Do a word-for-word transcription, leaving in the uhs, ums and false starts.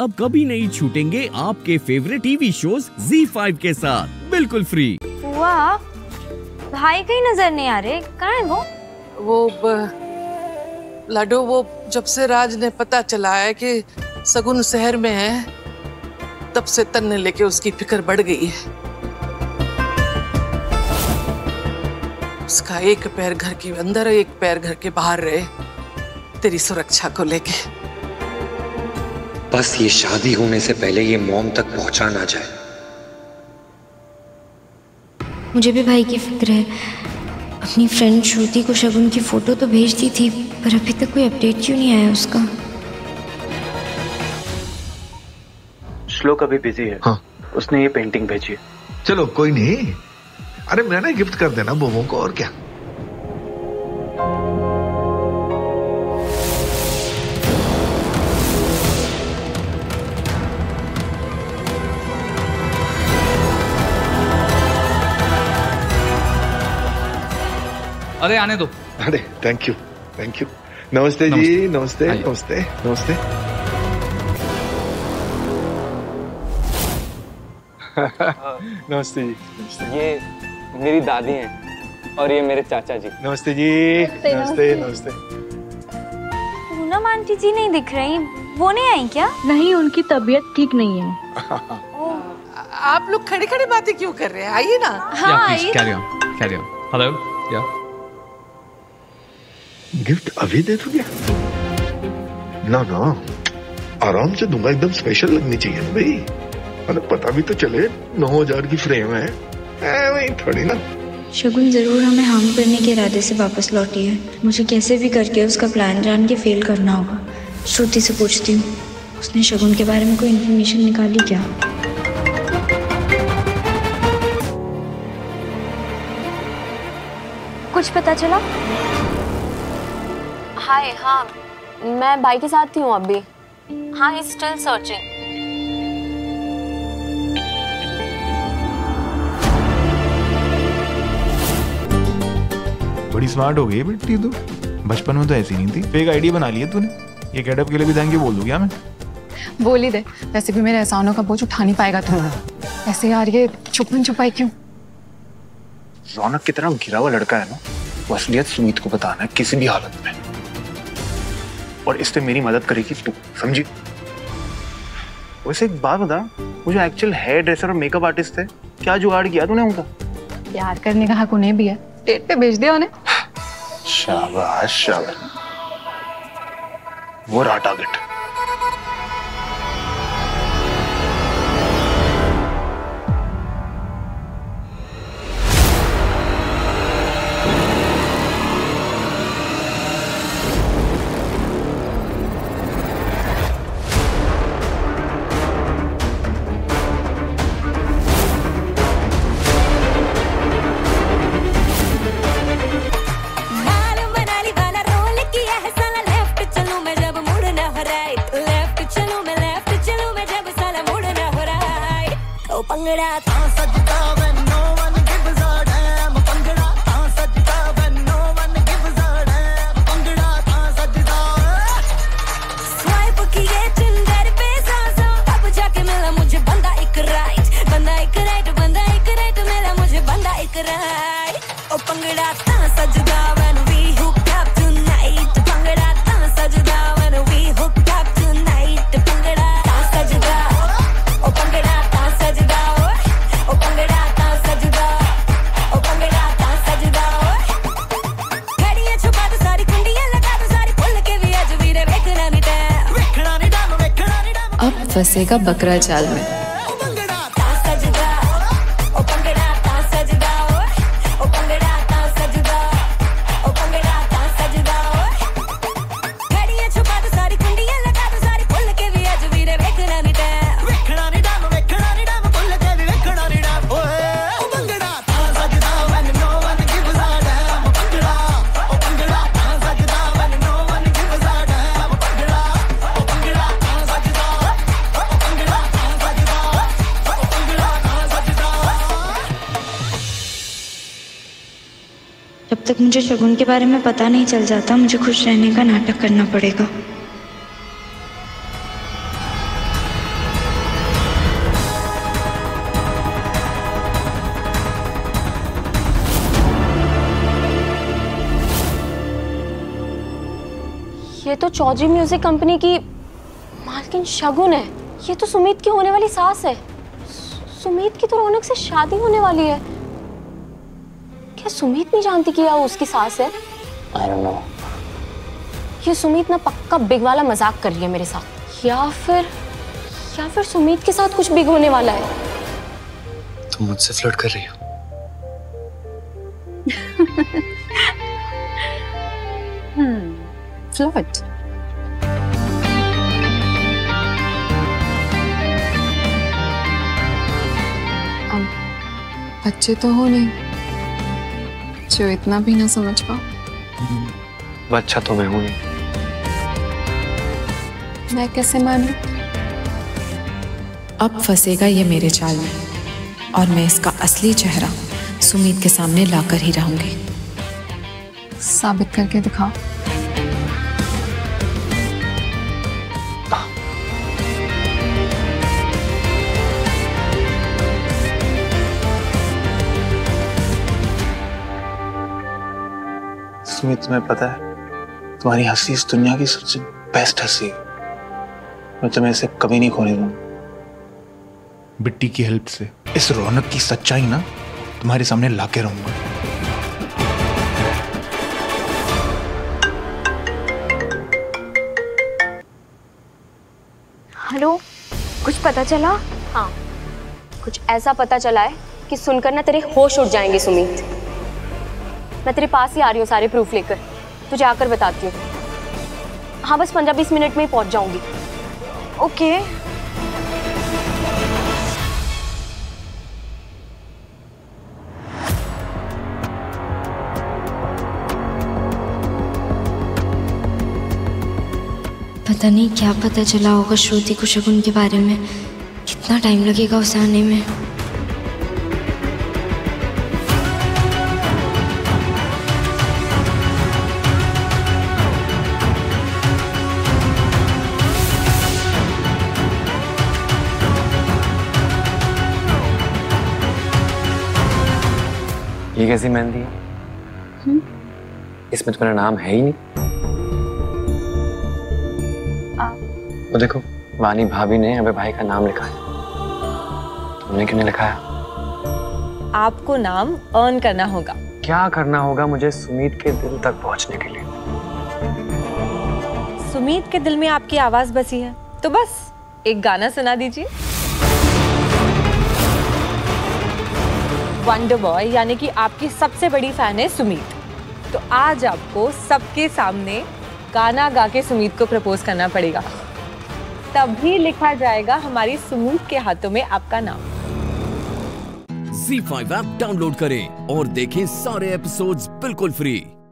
अब कभी नहीं छूटेंगे आपके favourite TV shows Zee five के साथ बिल्कुल फ्री। वाह, भाई कहीं नजर नहीं आ रहे, कहाँ है वो? वो ब... लाडो, वो जब से राज ने पता चला है कि सगुन शहर में है, तब से तन्ने लेके उसकी फिक्र बढ़ गई है। उसका एक पैर घर के अंदर, एक पैर घर के बाहर रहे, तेरी सुरक्षा को लेके। बस ये शादी होने से पहले ये मॉम तक पहुंचा ना जाए। मुझे भी भाई की फिक्र है। अपनी फ्रेंड श्रुति को शगुन की फोटो तो भेज दी थी, पर अभी तक कोई अपडेट क्यों नहीं आया उसका? श्लोक अभी बिजी है। हाँ। उसने ये पेंटिंग भेजी है। चलो कोई नहीं, अरे मैंने गिफ्ट कर देना बोबो को, और क्या। अरे आने दो। अरे थैंक यू थैंक यू। नमस्ते जी। नमस्ते नमस्ते नमस्ते। नमस्ते जी। ये मेरी दादी हैं और ये मेरे चाचा जी। नमस्ते जी। नमस्ते नमस्ते। पूनम आंटी जी नहीं दिख रही, वो नहीं आई क्या? नहीं, उनकी तबीयत ठीक नहीं है। आप लोग खड़े खड़े बातें क्यों कर रहे हैं? आइए ना। हाँ आइए। Carry on carry on. Hello. या गिफ्ट अभी दे दूं क्या? ना ना, आराम से दूंगा, एकदम स्पेशल लगनी चाहिए ना भाई। अरे पता भी तो चले, नौ हजार की फ्रेम है, थोड़ी ना। शगुन जरूर हमें हार्म करने के इरादे से वापस लौटी है। मुझे कैसे भी करके उसका प्लान जान के फेल करना होगा। श्रुति से पूछती हूँ, उसने शगुन के बारे में कोई इन्फॉर्मेशन निकाली क्या? कुछ पता चला? हाय, हाँ मैं भाई के साथ ही हूँ अभी। हाँ, ही स्टिल सर्चिंग। बड़ी स्मार्ट हो गई है बेटी तू, बचपन में तो ऐसी नहीं थी। फेक आईडी बना ली है तूने। ये गेटअप के लिए भी जाएंगे बोल दूं क्या मैं? बोल ही दे, वैसे भी मेरे एहसानों का बोझ उठा नहीं पाएगा तू। ऐसे यार ये छुपन छुपाई क्यों? रौनक की तरह घिरा हुआ लड़का है ना, वो असलियत सुमित को बताना है किसी भी हालत में, और इससे मेरी मदद करेगी तू, समझी? वैसे एक बात बता, वो जो एक्चुअल हेयर ड्रेसर और मेकअप आर्टिस्ट थे, क्या जुगाड़ किया तूने उनका? प्यार करने का हक उन्हें भी है, डेट पे भेज दिया उन्हें। शाबाश शाबाश, वो रहा टारगेट। पंगड़ा था सजदा when no one gives a damn, पंगड़ा था सजदा when no one gives a damn, पंगड़ा था सजदा। स्वाइप किए चंदर पे सांसों, तब जाके मिला मुझे बंदा एक राइट, बंदा एक राइट, बंदा एक राइट, मिला मुझे बंदा एक राइट। ओ पंगड़ा था सजदा when we hooked up tonight, पंगड़ा था सजदा when we hooked up tonight, पंगड़ा था सजदा। ओ पंगड़ा था सजदा। फंसेगा बकरा चाल में। जब तक मुझे शगुन के बारे में पता नहीं चल जाता, मुझे खुश रहने का नाटक करना पड़ेगा। ये तो चौधरी म्यूजिक कंपनी की मालकिन शगुन है। ये तो सुमित की होने वाली सास है। सुमित की तो रौनक से शादी होने वाली है। क्या सुमित नहीं जानती कि यह उसकी सास है? I don't know. ये सुमित ना पक्का बिग वाला मजाक कर रही है मेरे साथ, या फिर या फिर सुमित के साथ कुछ बिग होने वाला है। तुम मुझसे फ्लर्ट कर रही हो? हम्म, फ्लर्ट। अब बच्चे तो हो नहीं जो इतना भी ना समझ पाओ। अच्छा तो मैं हूं नहीं, मैं कैसे मानूं? अब फंसेगा ये मेरे जाल में और मैं इसका असली चेहरा सुमित के सामने लाकर ही रहूंगी। साबित करके दिखाओ। सुमित, तुम्हें पता है तुम्हारी हंसी इस दुनिया की सबसे बेस्ट हंसी है। मैं तुम्हें इसे कभी नहीं खोने दूंगा। बिट्टी की हेल्प से इस रौनक की सच्चाई ना तुम्हारे सामने लाके रहूंगा। हेलो, कुछ पता चला? हाँ, कुछ ऐसा पता चला है कि सुनकर ना तेरे होश उड़ जाएंगे सुमित। मैं तेरे पास ही आ रही हूँ सारे प्रूफ लेकर, तुझे आकर बताती हूँ। हाँ, बस पंद्रह बीस मिनट में ही पहुंच जाऊंगी। ओके, पता नहीं क्या पता चला होगा श्रुति को शगुन के बारे में। कितना टाइम लगेगा उसे आने में? ये कैसी मेहंदी है? इसमें तुम्हारा नाम है ही नहीं। आ। तो देखो, वानी भाभी ने अबे भाई का नाम लिखा है। तुमने क्यों नहीं लिखाया? आपको नाम अर्न करना होगा। क्या करना होगा मुझे सुमित के दिल तक पहुंचने के लिए? सुमित के दिल में आपकी आवाज बसी है, तो बस एक गाना सुना दीजिए। वंडर बॉय यानी कि आपकी सबसे बड़ी फैन है सुमित, तो आज आपको सबके सामने गाना गा के सुमित को प्रपोज करना पड़ेगा, तभी लिखा जाएगा हमारी सुमित के हाथों में आपका नाम। ज़ी फाइव ऐप डाउनलोड करें और देखें सारे एपिसोड्स बिल्कुल फ्री।